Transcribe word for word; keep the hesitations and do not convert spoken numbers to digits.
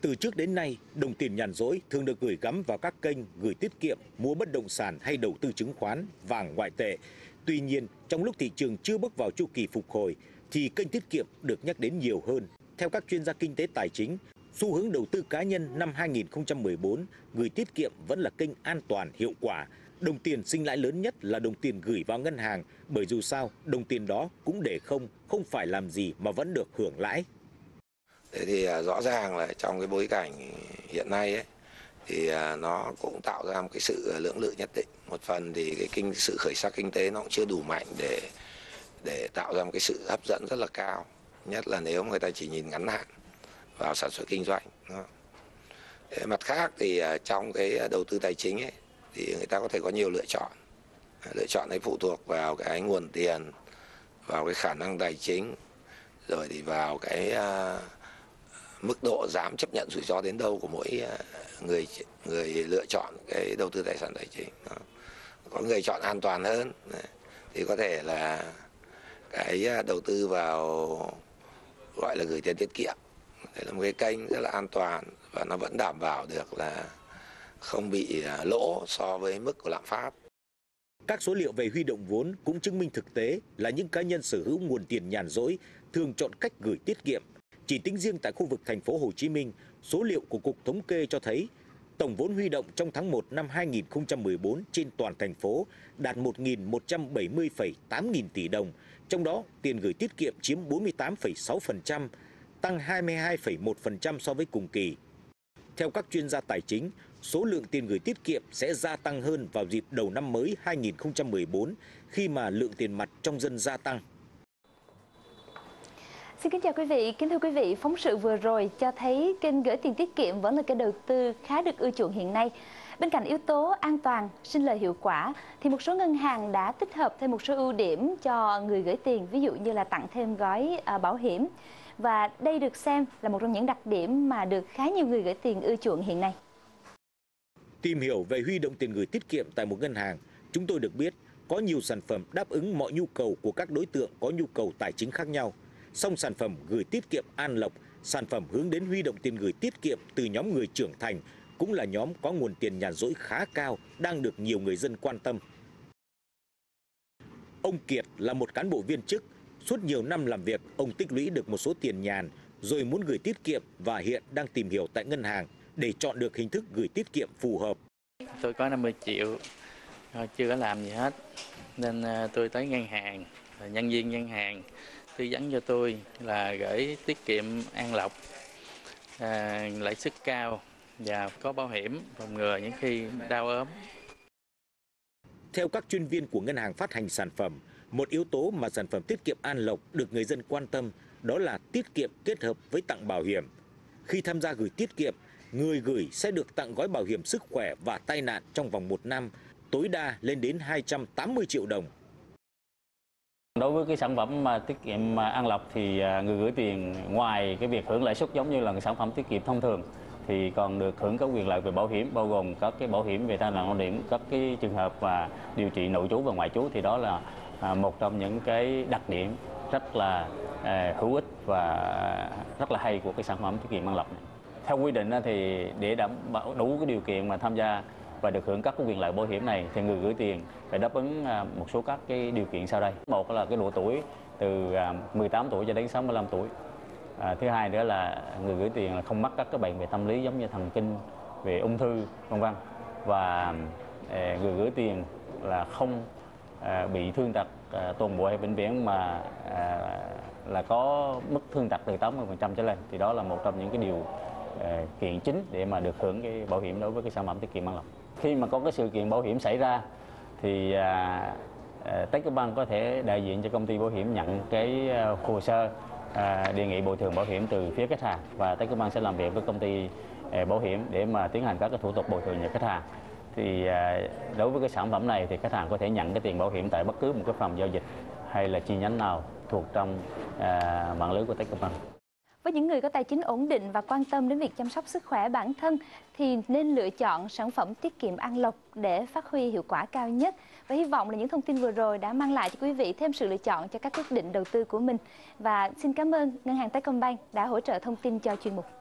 Từ trước đến nay, đồng tiền nhàn rỗi thường được gửi gắm vào các kênh gửi tiết kiệm, mua bất động sản hay đầu tư chứng khoán, vàng ngoại tệ. Tuy nhiên, trong lúc thị trường chưa bước vào chu kỳ phục hồi, thì kênh tiết kiệm được nhắc đến nhiều hơn. Theo các chuyên gia kinh tế tài chính, xu hướng đầu tư cá nhân năm hai nghìn không trăm mười bốn, gửi tiết kiệm vẫn là kênh an toàn, hiệu quả. Đồng tiền sinh lãi lớn nhất là đồng tiền gửi vào ngân hàng, bởi dù sao, đồng tiền đó cũng để không, không phải làm gì mà vẫn được hưởng lãi. Thế thì rõ ràng là trong cái bối cảnh hiện nay ấy, thì nó cũng tạo ra một cái sự lưỡng lự nhất định. Một phần thì cái kinh sự khởi sắc kinh tế nó cũng chưa đủ mạnh để để tạo ra một cái sự hấp dẫn rất là cao, nhất là nếu người ta chỉ nhìn ngắn hạn vào sản xuất kinh doanh. Đó. Mặt khác thì trong cái đầu tư tài chính ấy, thì người ta có thể có nhiều lựa chọn. Lựa chọn ấy phụ thuộc vào cái nguồn tiền, vào cái khả năng tài chính, rồi thì vào cái mức độ dám chấp nhận rủi ro đến đâu của mỗi người người lựa chọn cái đầu tư tài sản tài chính. Đó. Có người chọn an toàn hơn thì có thể là cái đầu tư vào gọi là gửi tiền tiết kiệm. Đấy là một cái kênh rất là an toàn và nó vẫn đảm bảo được là không bị lỗ so với mức của lạm phát. Các số liệu về huy động vốn cũng chứng minh thực tế là những cá nhân sở hữu nguồn tiền nhàn rỗi thường chọn cách gửi tiết kiệm. Chỉ tính riêng tại khu vực thành phố Hồ Chí Minh, số liệu của Cục Thống kê cho thấy tổng vốn huy động trong tháng một năm hai nghìn không trăm mười bốn trên toàn thành phố đạt một nghìn một trăm bảy mươi phẩy tám nghìn tỷ đồng, trong đó tiền gửi tiết kiệm chiếm bốn mươi tám phẩy sáu phần trăm, tăng hai mươi hai phẩy một phần trăm so với cùng kỳ. Theo các chuyên gia tài chính, số lượng tiền gửi tiết kiệm sẽ gia tăng hơn vào dịp đầu năm mới hai nghìn không trăm mười bốn khi mà lượng tiền mặt trong dân gia tăng. Xin kính chào quý vị, kính thưa quý vị, phóng sự vừa rồi cho thấy kênh gửi tiền tiết kiệm vẫn là kênh đầu tư khá được ưa chuộng hiện nay. Bên cạnh yếu tố an toàn, sinh lời hiệu quả, thì một số ngân hàng đã tích hợp thêm một số ưu điểm cho người gửi tiền, ví dụ như là tặng thêm gói bảo hiểm. Và đây được xem là một trong những đặc điểm mà được khá nhiều người gửi tiền ưa chuộng hiện nay. Tìm hiểu về huy động tiền gửi tiết kiệm tại một ngân hàng, chúng tôi được biết có nhiều sản phẩm đáp ứng mọi nhu cầu của các đối tượng có nhu cầu tài chính khác nhau. Song sản phẩm gửi tiết kiệm An Lộc, sản phẩm hướng đến huy động tiền gửi tiết kiệm từ nhóm người trưởng thành, cũng là nhóm có nguồn tiền nhàn rỗi khá cao, đang được nhiều người dân quan tâm. Ông Kiệt là một cán bộ viên chức. Suốt nhiều năm làm việc, ông tích lũy được một số tiền nhàn, rồi muốn gửi tiết kiệm và hiện đang tìm hiểu tại ngân hàng để chọn được hình thức gửi tiết kiệm phù hợp. Tôi có năm mươi triệu, chưa có làm gì hết, nên tôi tới ngân hàng, nhân viên ngân hàng tư vấn cho tôi là gửi tiết kiệm An Lộc, à, lãi suất cao và có bảo hiểm phòng ngừa những khi đau ốm. Theo các chuyên viên của ngân hàng phát hành sản phẩm, một yếu tố mà sản phẩm tiết kiệm An Lộc được người dân quan tâm đó là tiết kiệm kết hợp với tặng bảo hiểm. Khi tham gia gửi tiết kiệm, người gửi sẽ được tặng gói bảo hiểm sức khỏe và tai nạn trong vòng một năm, tối đa lên đến hai trăm tám mươi triệu đồng. Đối với cái sản phẩm mà tiết kiệm An Lộc thì người gửi tiền ngoài cái việc hưởng lãi suất giống như là sản phẩm tiết kiệm thông thường thì còn được hưởng các quyền lợi về bảo hiểm, bao gồm các cái bảo hiểm về tai nạn lao động, các cái trường hợp và điều trị nội trú và ngoại trú, thì đó là một trong những cái đặc điểm rất là hữu ích và rất là hay của cái sản phẩm tiết kiệm An Lộc này. Theo quy định thì để đảm bảo đủ cái điều kiện mà tham gia và được hưởng các quyền lợi bảo hiểm này thì người gửi tiền phải đáp ứng một số các cái điều kiện sau đây. Một là cái độ tuổi từ mười tám tuổi cho đến sáu mươi lăm tuổi. À, thứ hai nữa là người gửi tiền là không mắc các cái bệnh về tâm lý giống như thần kinh, về ung thư vân vân. Và à, người gửi tiền là không à, bị thương tật à, toàn bộ hay vĩnh viễn mà à, là có mức thương tật từ tám mươi phần trăm trở lên, thì đó là một trong những cái điều à, kiện chính để mà được hưởng cái bảo hiểm đối với cái sản phẩm tiết kiệm An Lộc. Khi mà có cái sự kiện bảo hiểm xảy ra thì à, à, Techcombank có thể đại diện cho công ty bảo hiểm nhận cái à, hồ sơ à, đề nghị bồi thường bảo hiểm từ phía khách hàng, và Techcombank sẽ làm việc với công ty à, bảo hiểm để mà tiến hành các cái thủ tục bồi thường cho khách hàng. Thì à, đối với cái sản phẩm này thì khách hàng có thể nhận cái tiền bảo hiểm tại bất cứ một cái phòng giao dịch hay là chi nhánh nào thuộc trong à, mạng lưới của Techcombank. Với những người có tài chính ổn định và quan tâm đến việc chăm sóc sức khỏe bản thân thì nên lựa chọn sản phẩm tiết kiệm An Lộc để phát huy hiệu quả cao nhất. Và hy vọng là những thông tin vừa rồi đã mang lại cho quý vị thêm sự lựa chọn cho các quyết định đầu tư của mình. Và xin cảm ơn Ngân hàng Techcombank đã hỗ trợ thông tin cho chuyên mục.